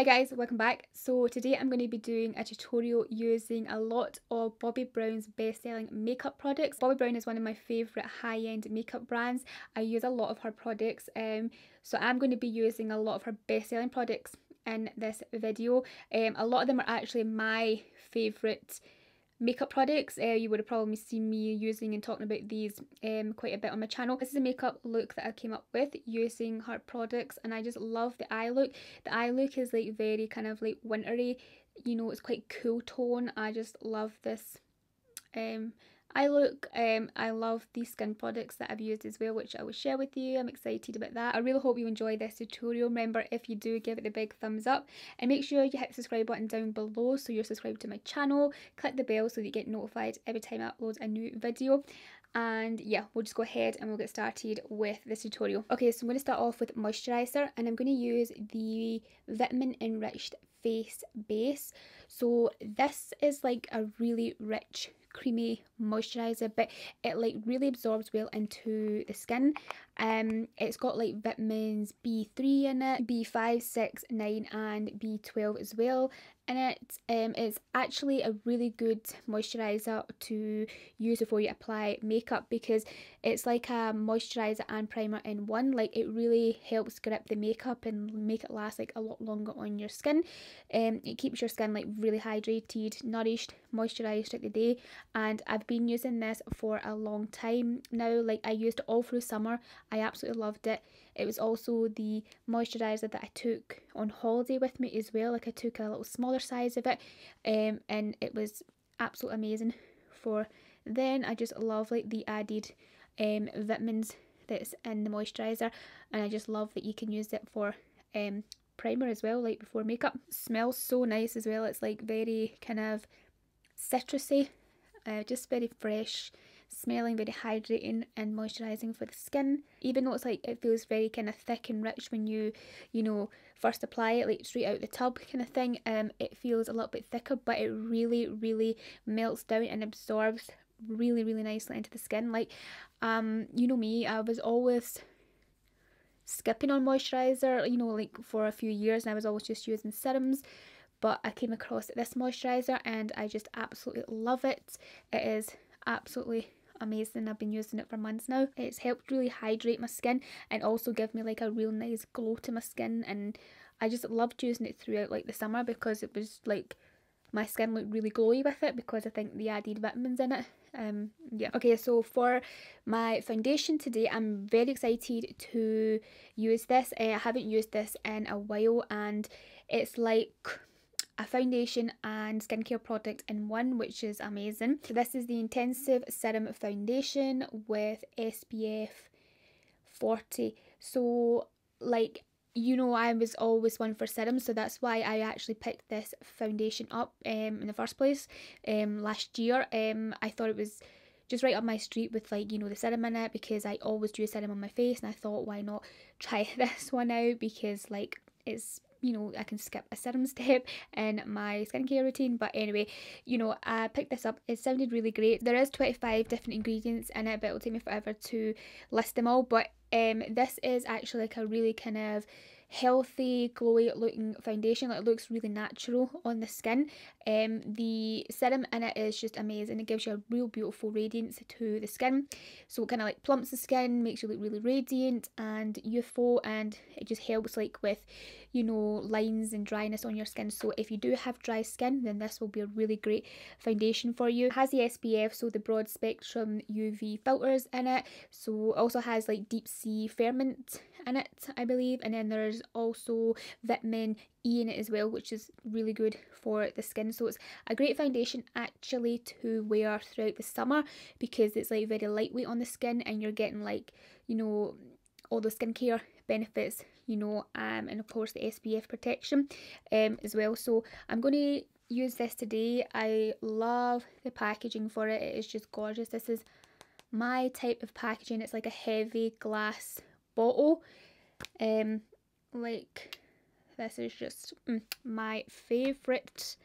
Hi guys, welcome back. So today I'm going to be doing a tutorial using a lot of Bobbi Brown's best-selling makeup products. Bobbi Brown is one of my favourite high-end makeup brands. I use a lot of her products, so I'm going to be using a lot of her best-selling products in this video. A lot of them are actually my favourite makeup products. You would have probably seen me using and talking about these quite a bit on my channel. This is a makeup look that I came up with using her products, and I just love the eye look. The eye look is like very kind of like wintry, you know, it's quite cool tone. I just love this eye look. I love these skin products that I've used as well, which I will share with you. I'm excited about that. I really hope you enjoy this tutorial. Remember, if you do, give it the big thumbs up and make sure you hit the subscribe button down below so you're subscribed to my channel. Click the bell so that you get notified every time I upload a new video. And yeah, we'll just go ahead and we'll get started with this tutorial. Okay, so I'm going to start off with moisturizer, and I'm going to use the vitamin enriched Face Base. So this is like a really rich creamy moisturizer, but it like really absorbs well into the skin. It's got like vitamins B3 in it, B5, 6, 9 and B12 as well in it. It's actually a really good moisturizer to use before you apply makeup because it's like a moisturizer and primer in one. Like, it really helps grip the makeup and make it last like a lot longer on your skin. It keeps your skin like really hydrated, nourished, moisturized throughout the day. And I've been using this for a long time now. Like, I used it all through summer. I absolutely loved it. It was also the moisturizer that I took on holiday with me as well. Like, I took a little smaller size of it, and it was absolutely amazing for then. I just love like the added vitamins that's in the moisturizer, and I just love that you can use it for primer as well, like before makeup. Smells so nice as well. It's like very kind of citrusy, just very fresh smelling, very hydrating and moisturizing for the skin. Even though it's like, it feels very kind of thick and rich when you know first apply it, like straight out the tub kind of thing, it feels a little bit thicker, but it really melts down and absorbs really nicely into the skin. Like, you know me, I was always skipping on moisturizer, you know, like for a few years, and I was always just using serums. But I came across this moisturizer and I just absolutely love it. It is absolutely amazing. I've been using it for months now. It's helped really hydrate my skin and also give me like a real nice glow to my skin, and I just loved using it throughout like the summer because it was like my skin looked really glowy with it because I think the added vitamins in it. Yeah. Okay, so for my foundation today, I'm very excited to use this. I haven't used this in a while, and it's like a foundation and skincare product in one, which is amazing. So this is the intensive serum foundation with SPF 40. So like, you know, I was always one for serums, so that's why I actually picked this foundation up in the first place last year. I thought it was just right up my street with, like, you know, the serum in it, because I always do serum on my face, and I thought, why not try this one out, because like, it's, you know, I can skip a serum step in my skincare routine. But anyway, you know, I picked this up. It sounded really great. There is 25 different ingredients in it, but it'll take me forever to list them all. But this is actually like a really kind of healthy, glowy looking foundation. Like, it looks really natural on the skin. The serum in it is just amazing. It gives you a real beautiful radiance to the skin, so it kind of like plumps the skin, makes you look really radiant and youthful, and it just helps like with, you know, lines and dryness on your skin. So if you do have dry skin, then this will be a really great foundation for you. It has the SPF, so the broad spectrum UV filters in it, so it also has like deep sea ferment in it, I believe, and then there's also vitamin E in it as well, which is really good for the skin. So it's a great foundation actually to wear throughout the summer because it's like very lightweight on the skin, and you're getting like, you know, all the skincare benefits, you know, and of course the SPF protection as well. So I'm going to use this today. I love the packaging for it. It is just gorgeous. This is my type of packaging. It's like a heavy glass bottle. Like, this is just my favorite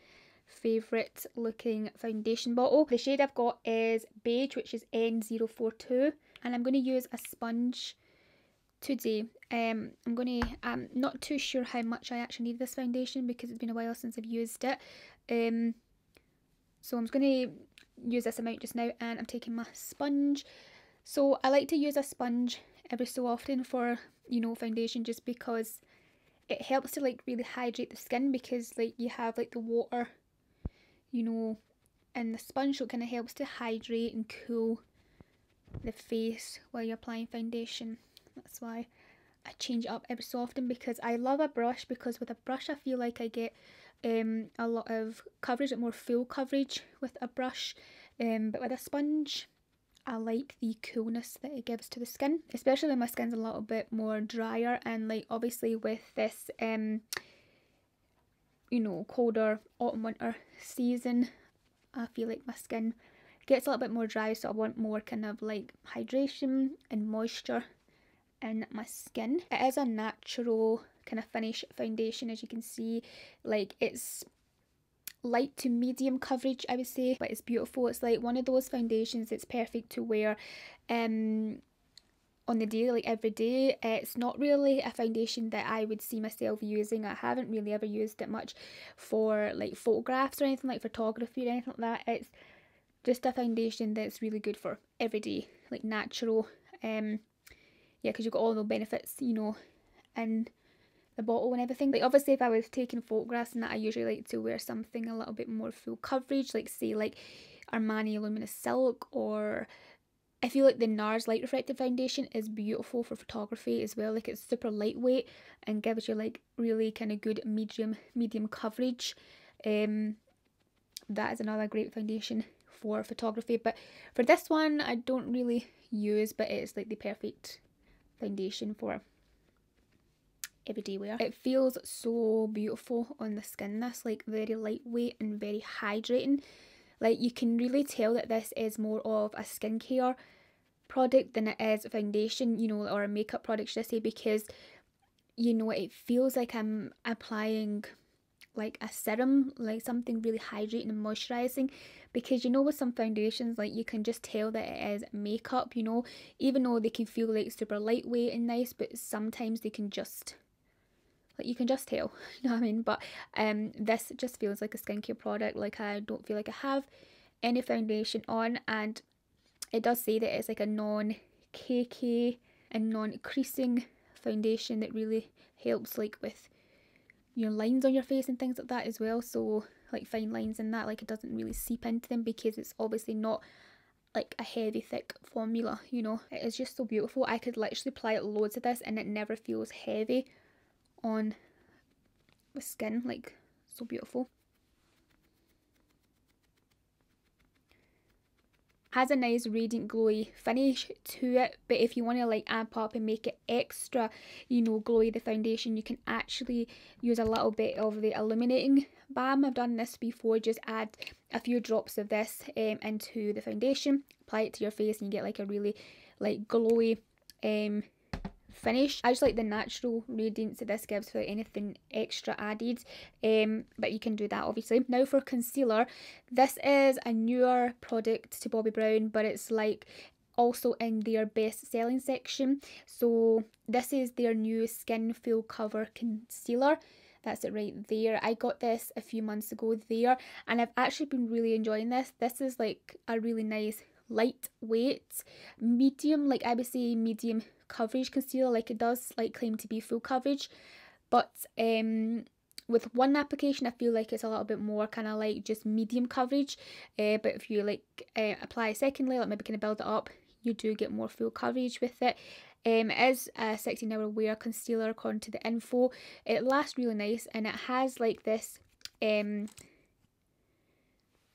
looking foundation bottle. The shade I've got is beige, which is N042, and I'm going to use a sponge today. I'm going to, I'm not too sure how much I actually need this foundation because it's been a while since I've used it. So I'm just going to use this amount just now, and I'm taking my sponge. So I like to use a sponge every so often for, you know, foundation, just because it helps to like really hydrate the skin, because like you have like the water, you know, and the sponge, so it kind of helps to hydrate and cool the face while you're applying foundation. That's why I change it up every so often, because I love a brush, because with a brush I feel like I get a lot of coverage, like more full coverage with a brush, but with a sponge I like the coolness that it gives to the skin, especially when my skin's a little bit more drier, and like obviously with this you know, colder autumn winter season, I feel like my skin gets a little bit more dry, so I want more kind of like hydration and moisture in my skin. It is a natural kind of finish foundation, as you can see. Like, it's light to medium coverage, I would say, but it's beautiful. It's like one of those foundations that's perfect to wear on the day, like every day. It's not really a foundation that I would see myself using. I haven't really ever used it much for like photographs or anything, like photography or anything like that. It's just a foundation that's really good for every day, like natural. Yeah, because you've got all the benefits, you know, in the bottle and everything. Like obviously if I was taking photographs and that, I usually like to wear something a little bit more full coverage, like say like Armani Aluminous Silk, or I feel like the NARS Light Reflective Foundation is beautiful for photography as well. Like, it's super lightweight and gives you like really kind of good medium coverage. That is another great foundation for photography, but for this one I don't really use, but it's like the perfect foundation for everyday wear. It feels so beautiful on the skin, this, like very lightweight and very hydrating. Like, you can really tell that this is more of a skincare product than it is a foundation, you know, or a makeup product, should I say, because, you know, it feels like I'm applying like a serum, like something really hydrating and moisturizing, because, you know, with some foundations, like, you can just tell that it is makeup, you know, even though they can feel like super lightweight and nice, but sometimes they can just, like, you can just tell, you know what I mean? But this just feels like a skincare product. Like, I don't feel like I have any foundation on, and it does say that it's like a non-cakey and non-creasing foundation that really helps like with your lines on your face and things like that as well. So like fine lines and that, like, it doesn't really seep into them, because it's obviously not like a heavy thick formula, you know. It is just so beautiful. I could literally apply loads of this and it never feels heavy on the skin. Like, so beautiful. Has a nice radiant glowy finish to it, but if you want to like amp up and make it extra, you know, glowy, the foundation, you can actually use a little bit of the illuminating balm. I've done this before. Just add a few drops of this into the foundation, apply it to your face, and you get like a really like glowy finish. I just like the natural radiance that this gives without anything extra added, but you can do that obviously. Now for concealer, this is a newer product to Bobbi Brown, but it's like also in their best selling section. So this is their new Skin Full Cover concealer. That's it right there. I got this a few months ago there, and I've actually been really enjoying this. This is like a really nice lightweight, medium, like I would say medium coverage concealer. Like, it does like claim to be full coverage, but with one application I feel like it's a little bit more kind of like just medium coverage, but if you like apply a second layer, like maybe kind of build it up, you do get more full coverage with it. It is a 16-hour wear concealer according to the info. It lasts really nice, and it has like this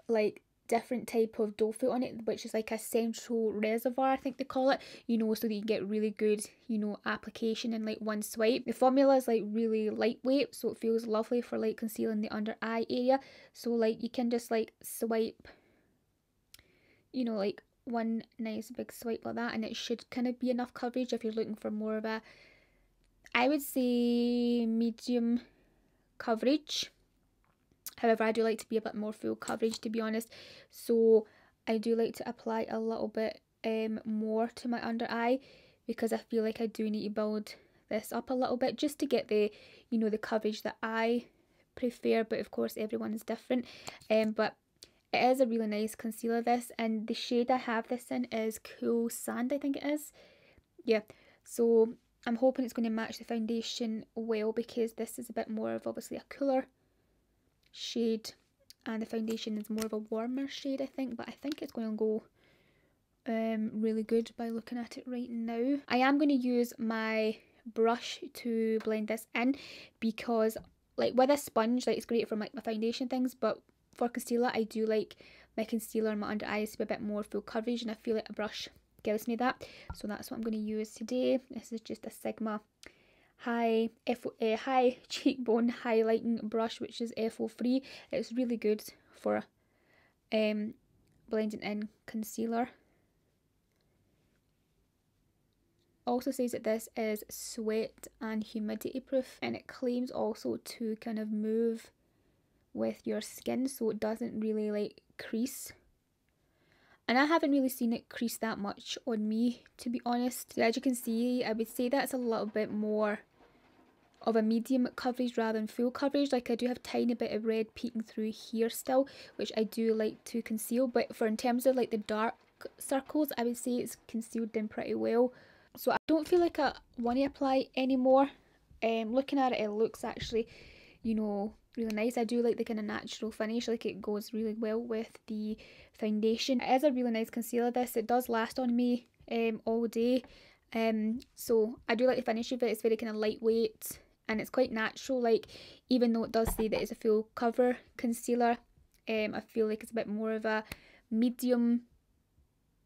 like different type of doe foot on it, which is like a central reservoir, I think they call it, you know, so that you can get really good, you know, application in like one swipe. The formula is like really lightweight, so it feels lovely for like concealing the under eye area. So like you can just like swipe, you know, like one nice big swipe like that, and it should kind of be enough coverage if you're looking for more of a, I would say, medium coverage. However, I do like to be a bit more full coverage, to be honest, so I do like to apply a little bit more to my under eye, because I feel like I do need to build this up a little bit just to get the, you know, the coverage that I prefer, but of course everyone is different. But it is a really nice concealer, this, and the shade I have this in is Cool Sand, I think it is. Yeah, so I'm hoping it's going to match the foundation well, because this is a bit more of obviously a cooler shade and the foundation is more of a warmer shade, I think, but I think it's going to go really good by looking at it right now. I am going to use my brush to blend this in, because like with a sponge, like it's great for my foundation things, but for concealer I do like my concealer and my under eyes to be a bit more full coverage, and I feel like a brush gives me that. So that's what I'm going to use today. This is just a Sigma High F, High Cheekbone Highlighting Brush, which is F03. It's really good for blending in concealer. Also says that this is sweat and humidity proof, and it claims also to kind of move with your skin, so it doesn't really like crease. And I haven't really seen it crease that much on me, to be honest. As you can see, I would say that's a little bit more of a medium coverage rather than full coverage. Like I do have a tiny bit of red peeking through here still, which I do like to conceal, but for in terms of like the dark circles, I would say it's concealed them pretty well. So I don't feel like I want to apply anymore. Looking at it, it looks actually, you know, really nice. I do like the kind of natural finish, like it goes really well with the foundation. It is a really nice concealer, this. It does last on me all day. So I do like the finish of it. It's very kind of lightweight and it's quite natural. Like even though it does say that it's a full cover concealer, I feel like it's a bit more of a medium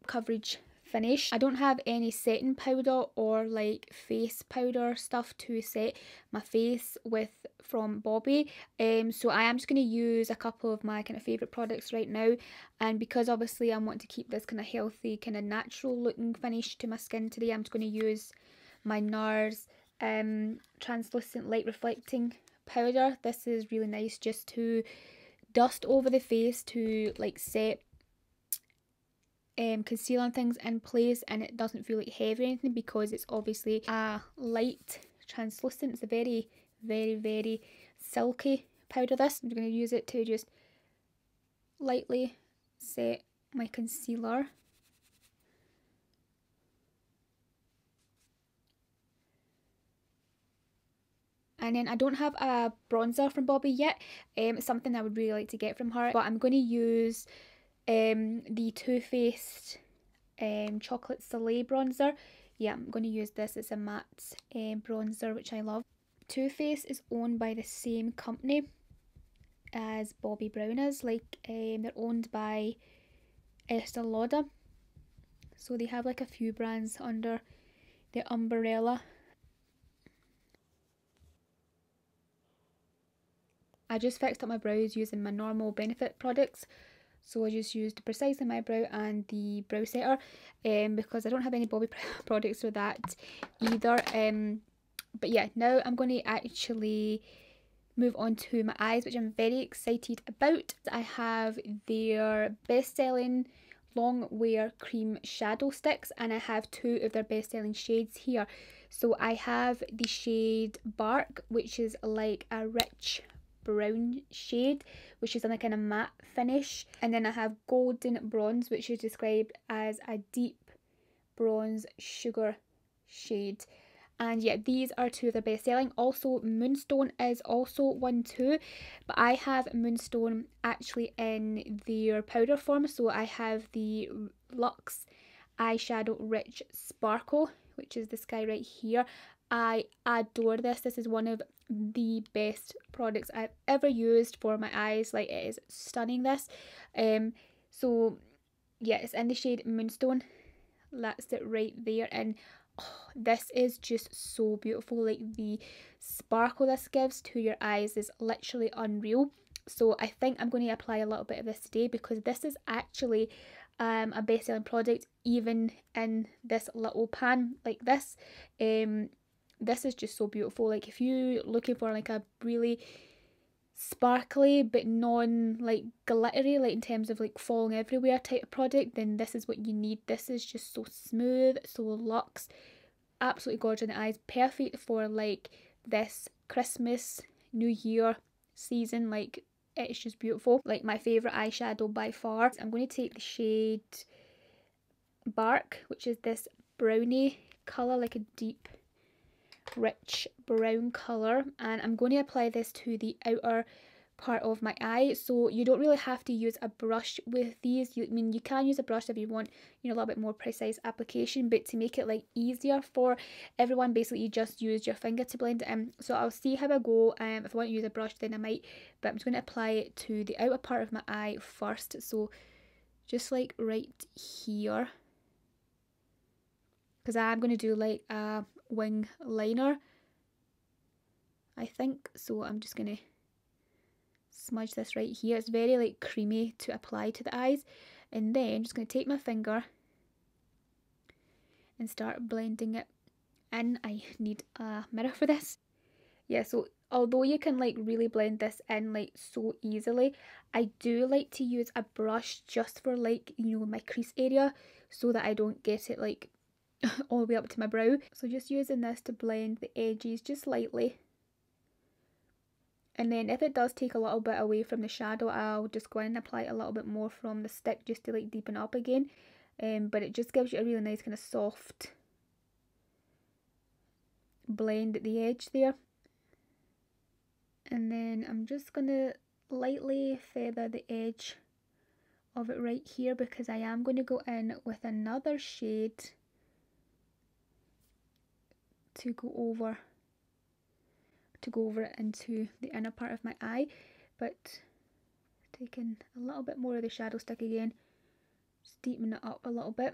coverage finish. I don't have any setting powder or like face powder stuff to set my face with from Bobbi, so I am just going to use a couple of my kind of favourite products right now, and because obviously I want to keep this kind of healthy, kind of natural looking finish to my skin today, I'm just going to use my NARS translucent light reflecting powder. This is really nice just to dust over the face to like set concealer and things in place, and it doesn't feel like heavy or anything because it's obviously a light translucent. It's a very, very, very silky powder, this. I'm going to use it to just lightly set my concealer. And then I don't have a bronzer from Bobbi yet. It's something I would really like to get from her, but I'm going to use the Too Faced Chocolate Soleil bronzer. Yeah, I'm going to use this. It's a matte bronzer, which I love. Too Faced is owned by the same company as Bobbi Brown is. Like they're owned by Estee Lauder, so they have like a few brands under their umbrella. I just fixed up my brows using my normal Benefit products. So I just used precisely my brow and the brow setter, because I don't have any Bobbi products for that either. But yeah, now I'm going to actually move on to my eyes, which I'm very excited about. I have their best-selling long wear cream shadow sticks, and I have two of their best-selling shades here. So I have the shade Bark, which is like a rich brown shade, which is on a kind of matte finish, and then I have Golden Bronze, which is described as a deep bronze sugar shade. And yeah, these are two of the best selling. Also Moonstone is also one too, but I have Moonstone actually in their powder form. So I have the Luxe Eyeshadow Rich Sparkle, which is this guy right here. I adore this. This is one of the best products I've ever used for my eyes. Like it is stunning, this. So yeah, it's in the shade Moonstone. That's it right there. And oh, this is just so beautiful. Like the sparkle this gives to your eyes is literally unreal. So I think I'm going to apply a little bit of this today, because this is actually a best-selling product even in this little pan like this. This is just so beautiful. Like if you're looking for like a really sparkly but non like glittery, like in terms of like falling everywhere type of product, then this is what you need. This is just so smooth, so luxe, absolutely gorgeous in the eyes, perfect for like this Christmas, New Year season. Like, it's just beautiful, like my favourite eyeshadow by far. I'm going to take the shade Bark, which is this brownie colour, like a deep rich brown colour, and I'm going to apply this to the outer part of my eye. So you don't really have to use a brush with these. I mean, you can use a brush if you want, you know, a little bit more precise application, but to make it like easier for everyone, basically you just use your finger to blend it in. So I'll see how I go. If I want to use a brush then I might, but I'm just going to apply it to the outer part of my eye first, so just like right here, because I'm going to do like a wing liner, I think. So I'm just going to smudge this right here. It's very like creamy to apply to the eyes, and then I'm just going to take my finger and start blending it in. I need a mirror for this. Yeah, so although you can like really blend this in like so easily, I do like to use a brush just for like, you know, my crease area, so that I don't get it like all the way up to my brow. So just using this to blend the edges just lightly. And then if it does take a little bit away from the shadow, I'll just go in and apply a little bit more from the stick just to like deepen up again. But it just gives you a really nice kind of soft blend at the edge there. And then I'm just going to lightly feather the edge of it right here, because I am going to go in with another shade to go over it into the inner part of my eye. But taking a little bit more of the shadow stick again, just deepening it up a little bit.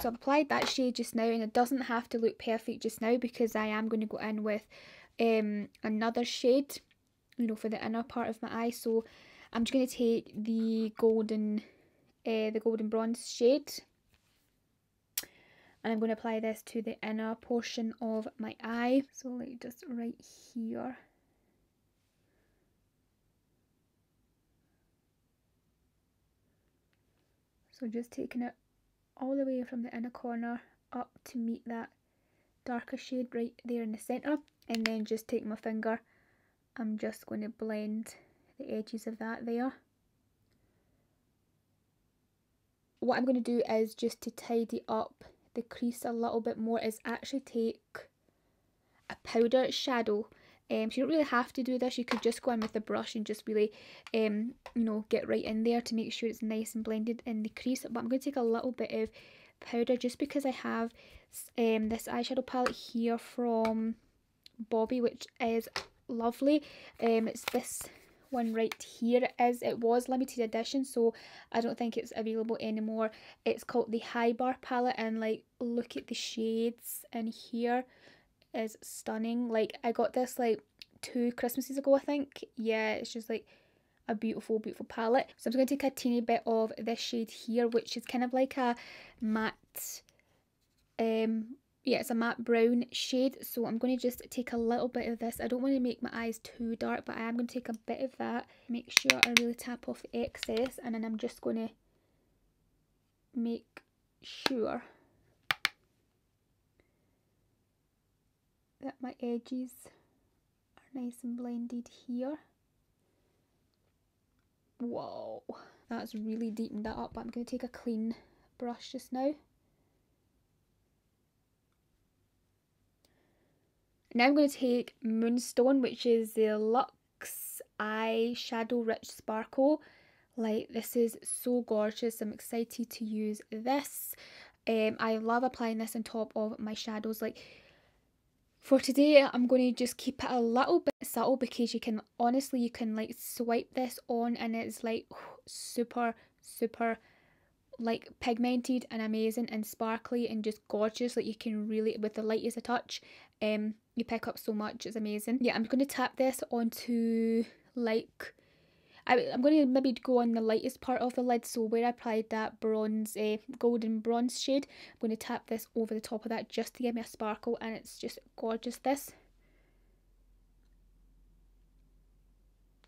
So I've applied that shade just now, and it doesn't have to look perfect just now, because I am going to go in with another shade, you know, for the inner part of my eye. So I'm just going to take the golden bronze shade, and I'm going to apply this to the inner portion of my eye, so like just right here. So just taking it all the way from the inner corner up to meet that darker shade right there in the centre, and then just take my finger, I'm just going to blend the edges of that there. What I'm going to do is just to tidy up the crease a little bit more is actually take a powder shadow. So you don't really have to do this, you could just go in with the brush and just really you know, get right in there to make sure it's nice and blended in the crease. But I'm going to take a little bit of powder just because I have this eyeshadow palette here from Bobbi, which is lovely. It's this one right here. It was limited edition, so I don't think it's available anymore. It's called the High Barre palette, and like look at the shades in here, is stunning. Like I got this like 2 Christmases ago, I think. Yeah, it's just like a beautiful palette. So I'm just going to take a teeny bit of this shade here, which is kind of like a matte yeah, it's a matte brown shade, so I'm going to just take a little bit of this. I don't want to make my eyes too dark, but I am going to take a bit of that. Make sure I really tap off the excess, and then I'm just going to make sure that my edges are nice and blended here. Whoa, that's really deepened that up. I'm going to take a clean brush just now. Now I'm going to take Moonstone, which is the Luxe Eyeshadow Rich Sparkle. Like, this is so gorgeous. I'm excited to use this. I love applying this on top of my shadows. Like, for today, I'm going to just keep it a little bit subtle, because you can, honestly, you can, like, swipe this on and it's, like, super like pigmented and amazing and sparkly and just gorgeous. Like, you can really, with the lightest a touch, you pick up so much. It's amazing. Yeah, I'm going to tap this onto like I'm going to maybe go on the lightest part of the lid, so where I applied that bronze golden bronze shade, I'm going to tap this over the top of that just to give me a sparkle, and it's just gorgeous. This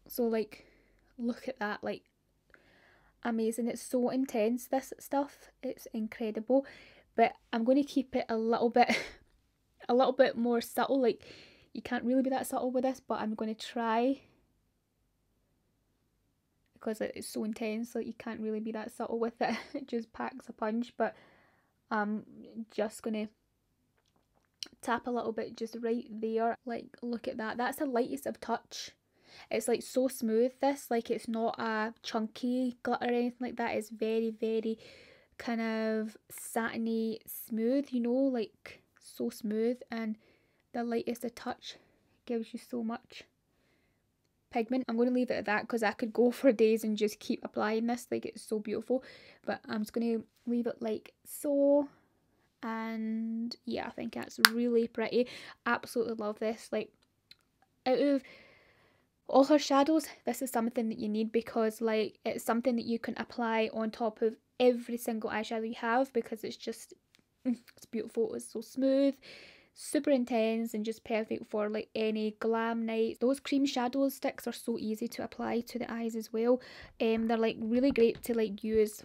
So like, look at that, like, amazing. It's so intense, this stuff, it's incredible. But I'm going to keep it a little bit more subtle. Like, you can't really be that subtle with this, but I'm going to try, because it's so intense, like you can't really be that subtle with it. It just packs a punch. But I'm just going to tap a little bit just right there. Like, look at that, that's the lightest of touch. It's like so smooth, this, like it's not a chunky glitter or anything like that. It's very, very kind of satiny smooth, you know, like so smooth. And the lightest of touch gives you so much pigment. I'm going to leave it at that because I could go for days and just keep applying this, like it's so beautiful. But I'm just going to leave it like so. And yeah, I think that's really pretty. Absolutely love this. Like, out of all her shadows, this is something that you need, because like it's something that you can apply on top of every single eyeshadow you have, because it's just, it's beautiful. It's so smooth, super intense, and just perfect for like any glam night. Those cream shadow sticks are so easy to apply to the eyes as well. They're like really great to like use,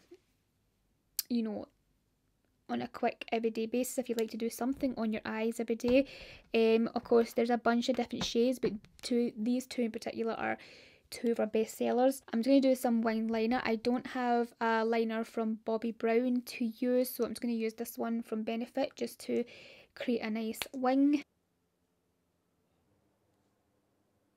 you know, on a quick everyday basis if you like to do something on your eyes every day. Of course there's a bunch of different shades, but these two in particular are two of our best sellers. I'm just going to do some winged liner. I don't have a liner from Bobbi Brown to use, so I'm just going to use this one from Benefit just to create a nice wing.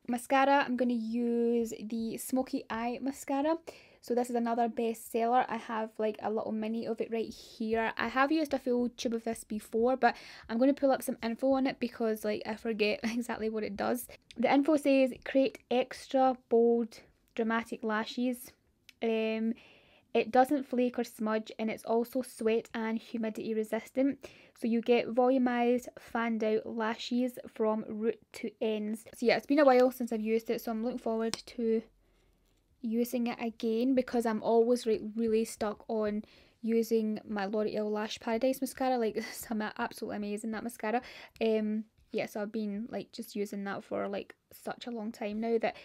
Mascara, I'm going to use the Smoky Eye mascara. So this is another bestseller. I have like a little mini of it right here. I have used a full tube of this before, but I'm going to pull up some info on it because like I forget exactly what it does. The info says create extra bold dramatic lashes. It doesn't flake or smudge, and it's also sweat and humidity resistant. So you get volumized, fanned out lashes from root to ends. So yeah, it's been a while since I've used it, so I'm looking forward to using it again, because I'm always really stuck on using my L'Oréal Lash Paradise mascara. Like, it's absolutely amazing, that mascara. Yeah, so I've been like just using that for like such a long time now that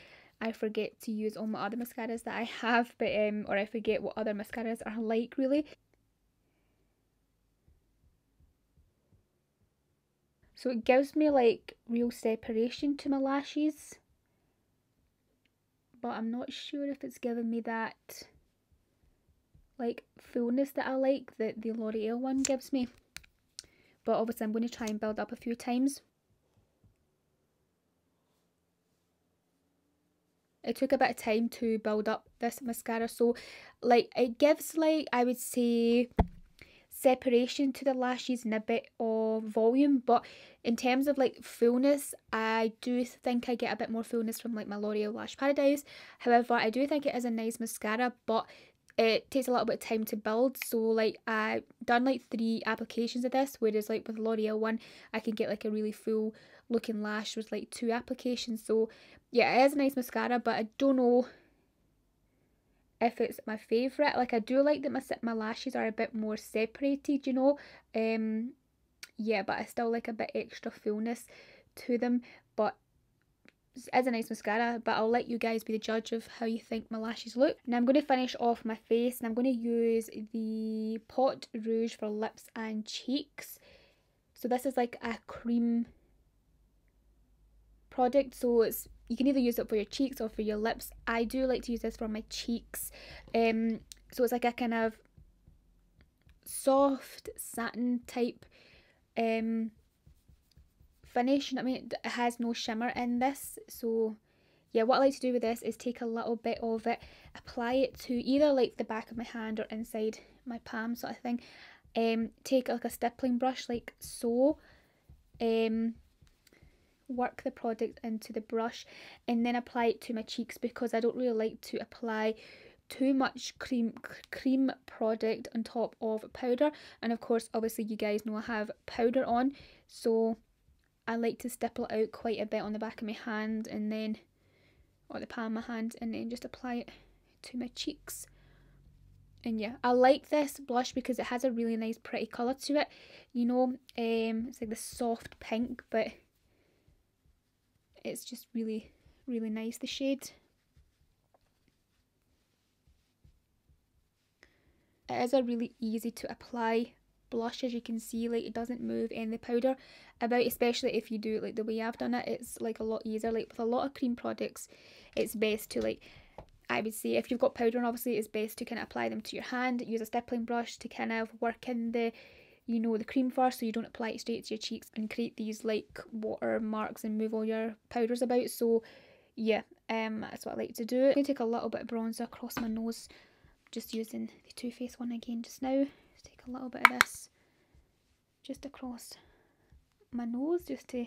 I forget to use all my other mascaras that I have, but or I forget what other mascaras are like, really. So it gives me like real separation to my lashes, but I'm not sure if it's giving me that like fullness that I like that the L'Oreal one gives me. But obviously I'm going to try and build up a few times. It took a bit of time to build up this mascara, so like it gives like, I would say, separation to the lashes and a bit of volume. But in terms of like fullness, I do think I get a bit more fullness from like my L'Oreal Lash Paradise. However, I do think it is a nice mascara, but it takes a little bit of time to build. So like I've done like 3 applications of this, whereas like with L'Oreal one I can get like a really full looking lash with like 2 applications. So yeah, it is a nice mascara, but I don't know if it's my favourite. Like, I do like that my lashes are a bit more separated, you know. Yeah, but I still like a bit extra fullness to them. But it's a nice mascara, but I'll let you guys be the judge of how you think my lashes look. Now I'm going to finish off my face, and I'm going to use the Pot Rouge for lips and cheeks. So this is like a cream product, so it's, you can either use it for your cheeks or for your lips. I do like to use this for my cheeks. So it's like a kind of soft satin type finish. I mean, it has no shimmer in this. So yeah, what I like to do with this is take a little bit of it, apply it to either like the back of my hand or inside my palm sort of thing. Take like a stippling brush like so. Work the product into the brush and then apply it to my cheeks, because I don't really like to apply too much cream product on top of powder. And of course, obviously, you guys know I have powder on, so I like to stipple it out quite a bit on the back of my hand and then, or the palm of my hand, and then just apply it to my cheeks. And yeah, I like this blush because it has a really nice pretty colour to it, you know. It's like the soft pink, but it's just really nice, the shade. It is a really easy to apply blush, as you can see, like it doesn't move in the powder about, especially if you do it like the way I've done it. It's like a lot easier. Like with a lot of cream products, it's best to, like, I would say if you've got powder on, obviously it's best to kind of apply them to your hand, use a stippling brush to kind of work in the, you know, the cream first, so you don't apply it straight to your cheeks and create these like water marks and move all your powders about. So yeah, that's what I like to do. I'm going to take a little bit of bronzer across my nose, just using the Too Faced one again just now. Just take a little bit of this just across my nose, just to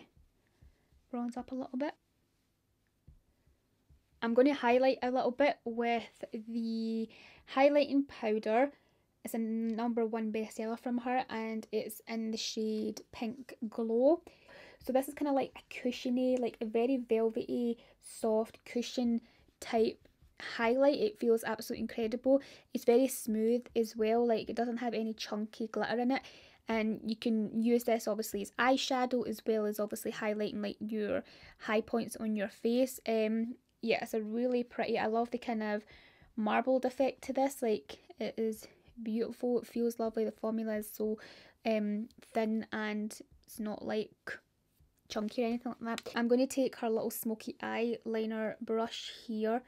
bronze up a little bit. I'm going to highlight a little bit with the highlighting powder. It's a #1 bestseller from her, and it's in the shade Pink Glow. So this is kind of like a cushiony, like a very velvety, soft cushion type highlight. It feels absolutely incredible. It's very smooth as well, like it doesn't have any chunky glitter in it. And you can use this obviously as eyeshadow, as well as obviously highlighting like your high points on your face. Yeah, it's a really pretty, I love the kind of marbled effect to this, like it is beautiful, it feels lovely. The formula is so thin and it's not like chunky or anything like that. I'm going to take her little smoky eyeliner brush here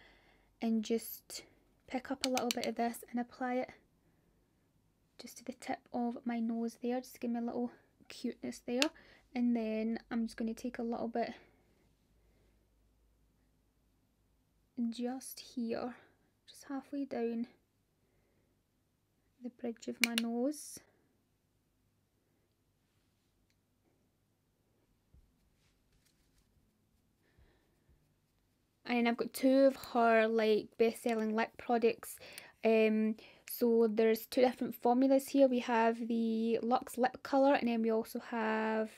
and just pick up a little bit of this and apply it just to the tip of my nose there, just to give me a little cuteness there. And then I'm just going to take a little bit just here, just halfway down the bridge of my nose. And I've got two of her like best-selling lip products. So there's two different formulas here. We have the Luxe lip color, and then we also have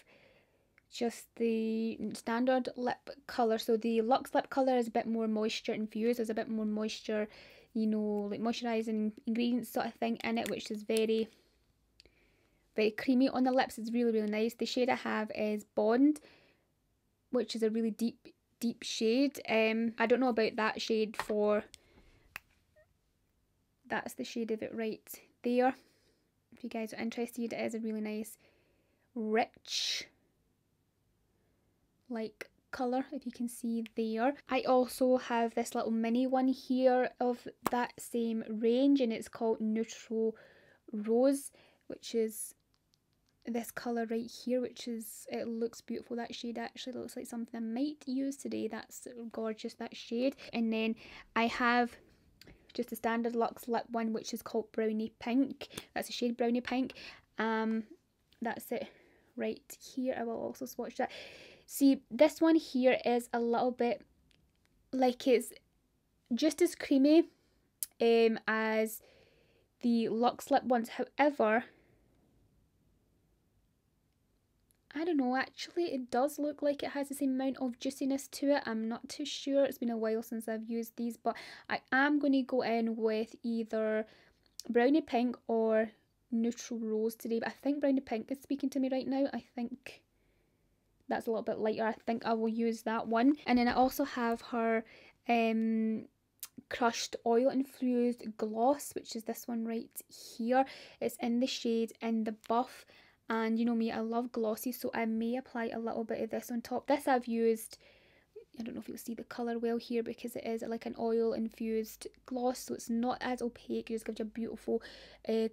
just the standard lip color. So the Luxe lip color is a bit more moisture infused. There's a bit more moisture, you know, like moisturising ingredients sort of thing in it, which is very, very creamy on the lips. It's really, really nice. The shade I have is Bond, which is a really deep shade. I don't know about that shade for, that's the shade of it right there, if you guys are interested. It is a really nice rich like colour, if you can see there. I also have this little mini one here of that same range, and it's called Neutral Rose, which is this colour right here, which is, it looks beautiful. That shade actually looks like something I might use today. That's gorgeous, that shade. And then I have just a standard Luxe lip one, which is called Brownie Pink. That's a shade Brownie Pink. That's it right here. I will also swatch that. See, this one here is a little bit like, it's just as creamy as the Luxe lip ones. However, I don't know, actually it does look like it has the same amount of juiciness to it. I'm not too sure, it's been a while since I've used these, but I am going to go in with either Brownie Pink or Neutral Rose today. But I think Brownie Pink is speaking to me right now. I think that's a little bit lighter. I think I will use that one. And then I also have her crushed oil infused gloss, which is this one right here. It's in the shade In the Buff. And you know me, I love glossy, so I may apply a little bit of this on top. This I've used, I don't know if you'll see the colour well here, because it is like an oil infused gloss, so it's not as opaque. It just gives you a beautiful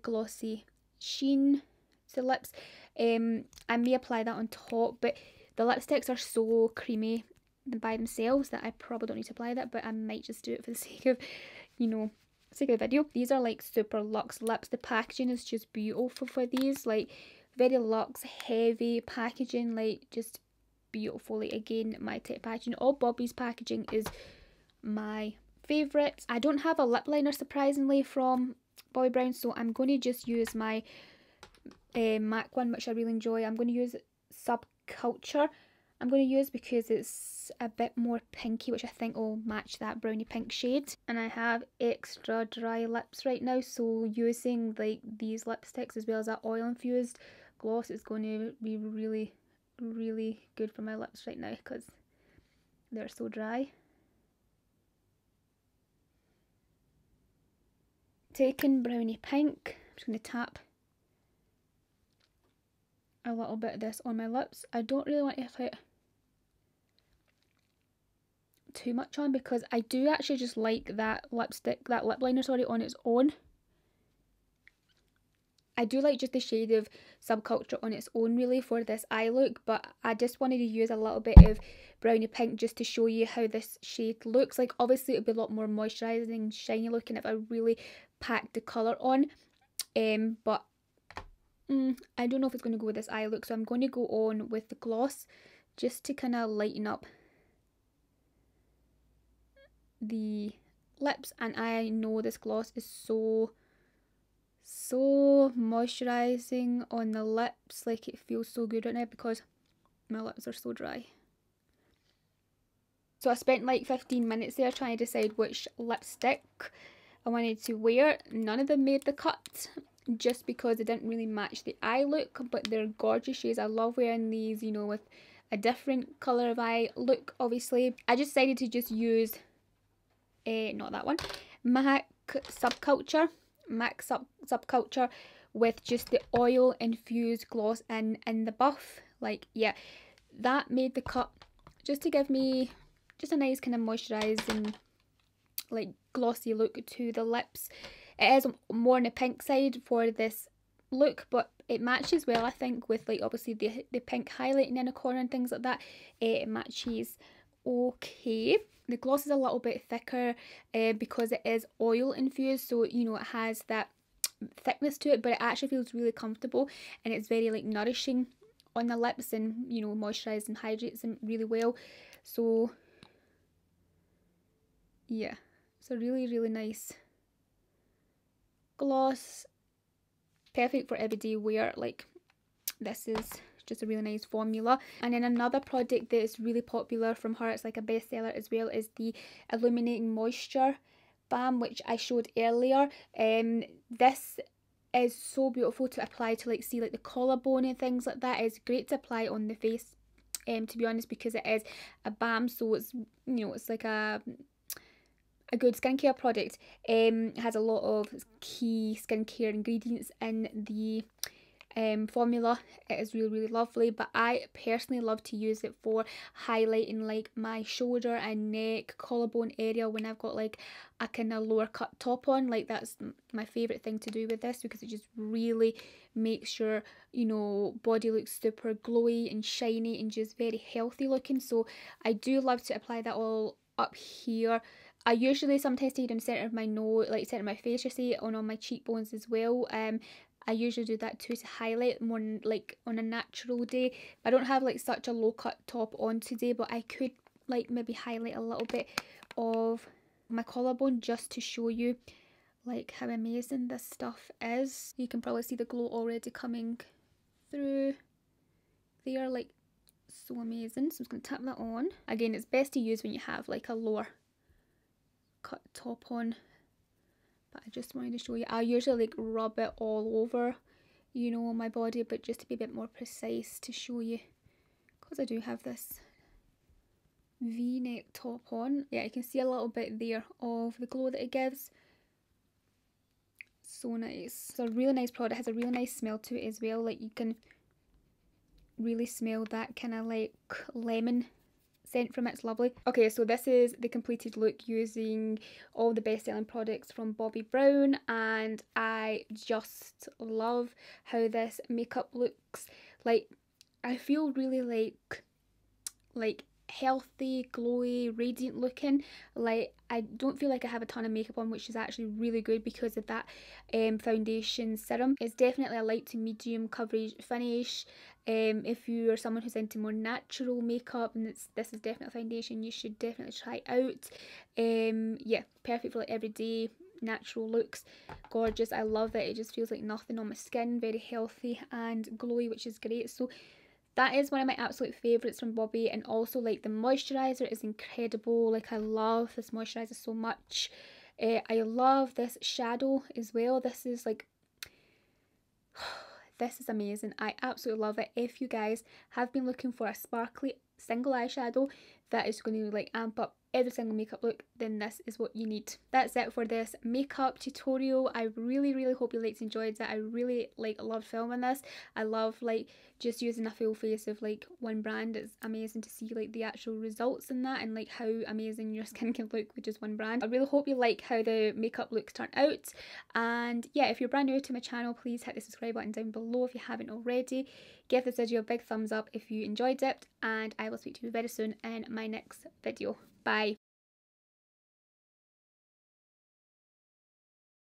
glossy sheen to the lips. I may apply that on top, but the lipsticks are so creamy by themselves that I probably don't need to apply that, but I might just do it for the sake of, you know, sake of the video. These are like super luxe lips. The packaging is just beautiful for these, like very luxe heavy packaging, like just beautiful. Like again, my type packaging, all Bobbi's packaging is my favorite. I don't have a lip liner surprisingly from Bobbi Brown, so I'm going to just use my MAC one, which I really enjoy. I'm going to use Sub Culture. I'm going to use because it's a bit more pinky, which I think will match that brownie pink shade. And I have extra dry lips right now, so using like these lipsticks as well as that oil infused gloss is going to be really, really good for my lips right now because they're so dry. taken Brownie Pink, I'm just going to tap a little bit of this on my lips. I don't really want to put too much on because I do actually just like that lipstick, that lip liner, sorry, on its own. I do like just the shade of Subculture on its own really for this eye look, but I just wanted to use a little bit of Brownie Pink just to show you how this shade looks. Like obviously it would be a lot more moisturising and shiny looking if I really packed the colour on, but I don't know if it's going to go with this eye look, so I'm going to go on with the gloss just to kind of lighten up the lips. And I know this gloss is so moisturizing on the lips, like it feels so good right now because my lips are so dry. So I spent like 15 minutes there trying to decide which lipstick I wanted to wear. None of them made the cut just because they didn't really match the eye look, but they're gorgeous shades. I love wearing these, you know, with a different color of eye look. Obviously I just decided to just use not that one, MAC Subculture with just the oil infused gloss in the buff. Like yeah, that made the cut just to give me just a nice kind of moisturizing like glossy look to the lips. It is more on the pink side for this look, but it matches well I think with like obviously the pink highlight in the inner corner and things like that. It matches okay. The gloss is a little bit thicker because it is oil infused, so you know it has that thickness to it, but it actually feels really comfortable and it's very like nourishing on the lips and you know moisturizes and hydrates them really well. So yeah, it's a really nice gloss, perfect for everyday wear. Like this is just a really nice formula. And then another product that is really popular from her, it's like a bestseller as well, is the Illuminating Moisture Balm, which I showed earlier. This is so beautiful to apply to like see like the collarbone and things like that. It's great to apply on the face to be honest, because it is a balm, so it's, you know, it's like a good skincare product. It has a lot of key skincare ingredients in the formula. It is really lovely, but I personally love to use it for highlighting like my shoulder and neck, collarbone area when I've got like a kind of lower cut top on. Like that's my favorite thing to do with this because it just really makes your, you know, body looks super glowy and shiny and just very healthy looking. So I do love to apply that all up here. I usually sometimes take it in center of my nose, like center of my face, you see, and on my cheekbones as well. I usually do that too to highlight more like on a natural day. I don't have like such a low cut top on today, but I could like maybe highlight a little bit of my collarbone just to show you like how amazing this stuff is. You can probably see the glow already coming through. They are like so amazing. So I'm just going to tap that on. Again, it's best to use when you have like a lower cut top on. But I just wanted to show you. I usually like rub it all over, you know, my body, but just to be a bit more precise to show you, because I do have this V-neck top on. Yeah, you can see a little bit there of the glow that it gives. So nice. It's a really nice product. It has a really nice smell to it as well. Like you can really smell that kind of like lemon scent from it. It's lovely. Okay, so this is the completed look using all the best-selling products from Bobbi Brown, and I just love how this makeup looks. Like I feel really like healthy, glowy, radiant looking. Like I don't feel like I have a ton of makeup on, which is actually really good because of that foundation serum. It's definitely a light to medium coverage finish. If you are someone who's into more natural makeup, and this is definitely a foundation you should definitely try out. Yeah, perfect for like everyday natural looks. Gorgeous. I love it. It just feels like nothing on my skin. Very healthy and glowy, which is great. So that is one of my absolute favourites from Bobbi. And also like the moisturiser is incredible. Like I love this moisturiser so much. I love this shadow as well. This is like, this is amazing. I absolutely love it. If you guys have been looking for a sparkly single eyeshadow that is going to like amp up every single makeup look, then this is what you need. That's it for this makeup tutorial. I really hope you liked and enjoyed that. I really loved filming this. I love just using a full face of one brand. It's amazing to see the actual results in that and how amazing your skin can look with just one brand. I really hope you like how the makeup looks turn out, and yeah, if you're brand new to my channel, please hit the subscribe button down below if you haven't already. Give this video a big thumbs up if you enjoyed it, and I will speak to you very soon in my next video. Bye.